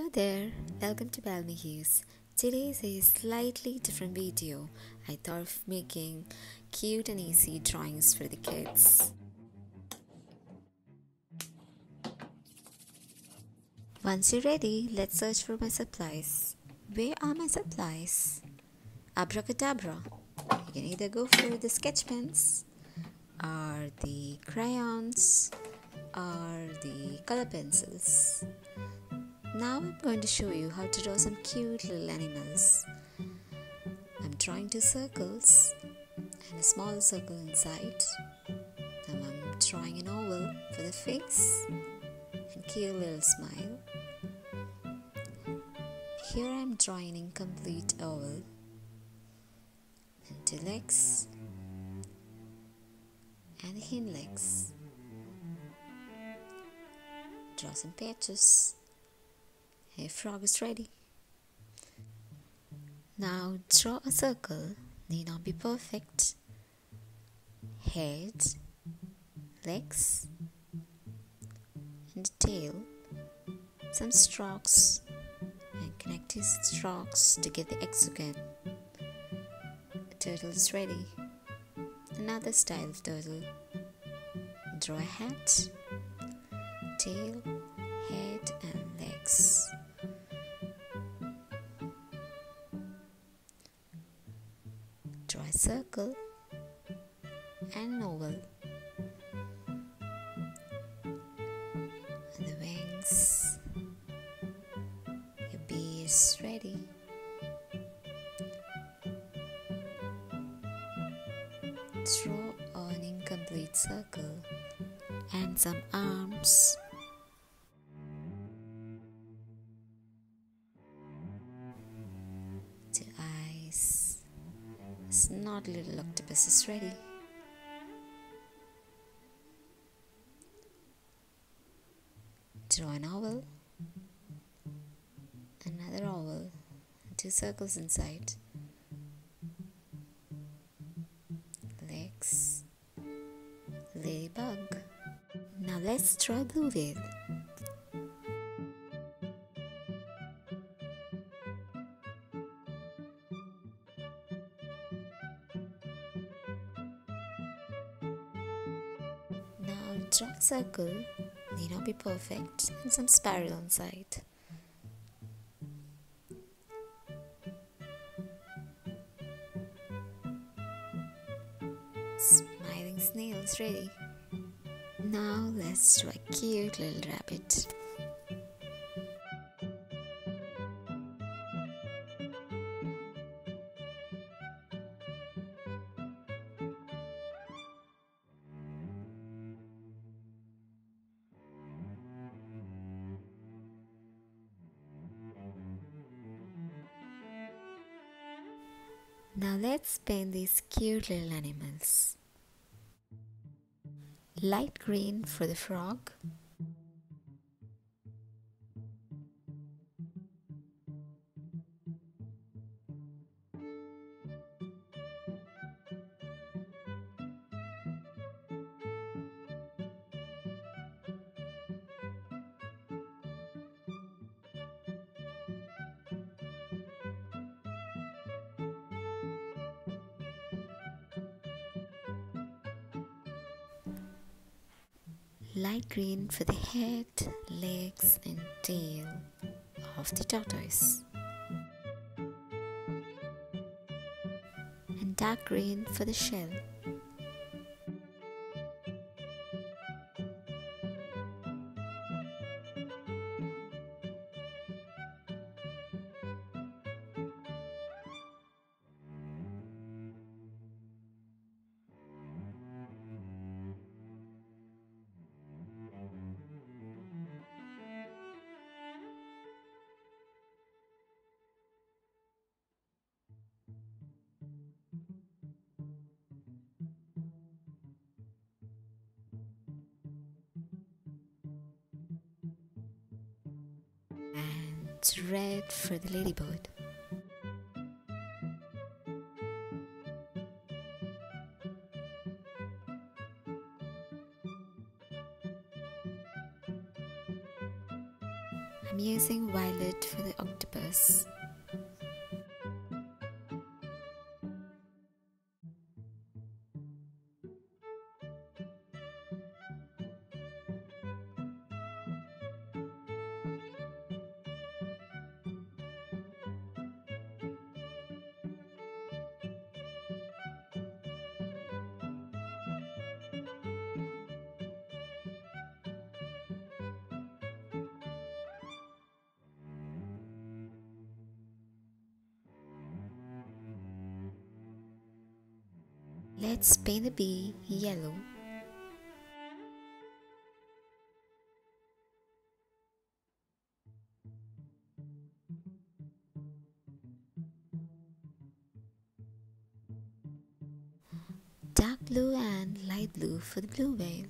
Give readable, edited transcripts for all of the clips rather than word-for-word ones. Hello there, welcome to Balmy Hues. Today is a slightly different video. I thought of making cute and easy drawings for the kids. Once you're ready, let's search for my supplies. Where are my supplies? Abracadabra. You can either go for the sketch pens, or the crayons, or the color pencils. Now I'm going to show you how to draw some cute little animals. I'm drawing two circles and a small circle inside. Now I'm drawing an oval for the face and cute little smile. Here I'm drawing an incomplete oval and two legs and the hind legs. Draw some patches. A frog is ready. Now draw a circle, need not be perfect. Head, legs, and tail. Some strokes and connect these strokes to get the hexagon. The turtle is ready. Another style of turtle. Draw a hat, tail, head, and legs. Draw a circle and an oval, and the wings. Your bee is ready. Draw an incomplete circle and some arms. Two eyes. Snot little octopus is ready. Draw an oval, another oval, and two circles inside. Legs, ladybug. Now let's draw a blue whale. Draw a circle, need not be perfect, and some spiral on side. Smiling snail is ready. Now let's draw a cute little rabbit. Now let's paint these cute little animals. Light green for the frog. Light green for the head, legs, and tail of the tortoise, and dark green for the shell. Red for the ladybird. I'm using violet it for the octopus. Let's paint the bee yellow. Dark blue and light blue for the blue whale.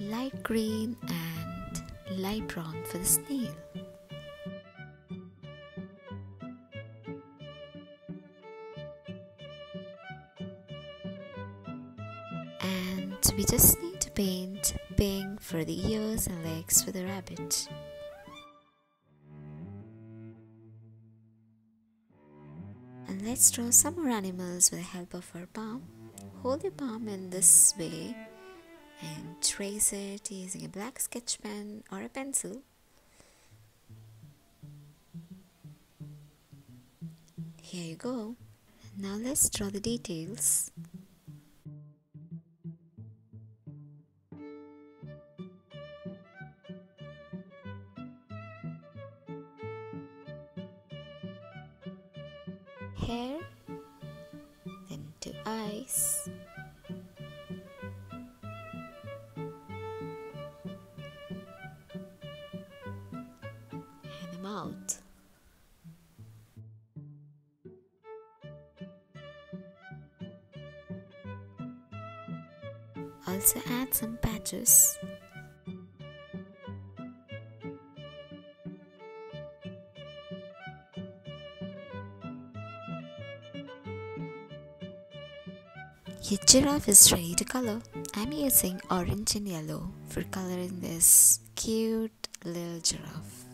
Light green and light brown for the snail. And we just need to paint pink for the ears and legs for the rabbit. And let's draw some more animals with the help of our palm. Hold your palm in this way and trace it using a black sketch pen or a pencil. Here you go. Now let's draw the details. Hair, then two eyes, out. Also add some patches. Your giraffe is ready to color. I'm using orange and yellow for coloring this cute little giraffe.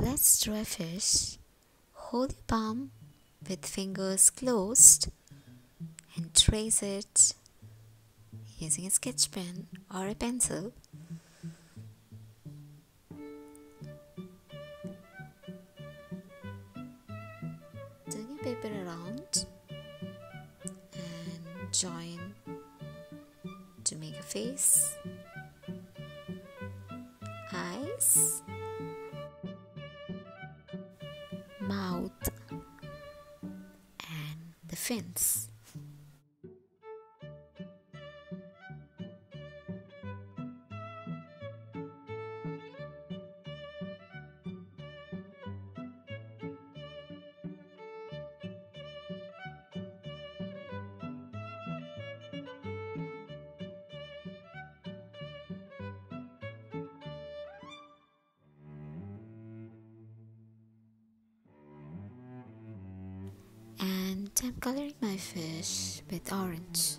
Let's try first. Hold your palm with fingers closed and trace it using a sketch pen or a pencil. Turn your paper around and join to make a face, eyes, mouth and the fins. And I'm coloring my fish with orange.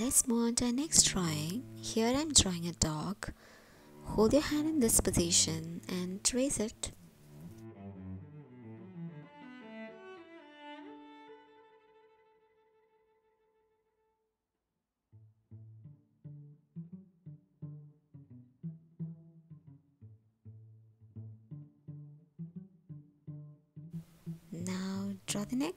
Let's move on to our next drawing. Here I'm drawing a dog. Hold your hand in this position and trace it. Now draw the neck.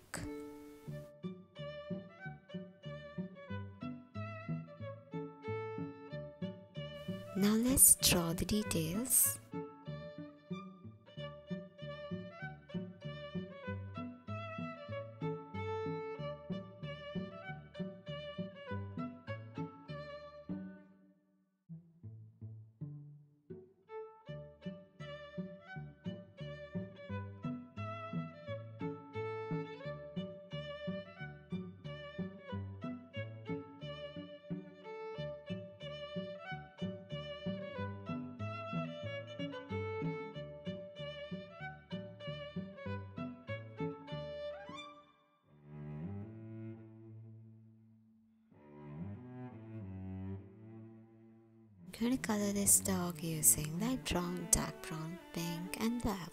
Now let's draw the details. I'm going to color this dog using light brown, dark brown, pink and black.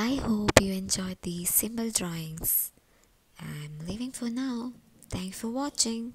I hope you enjoyed these simple drawings. I'm leaving for now. Thanks for watching.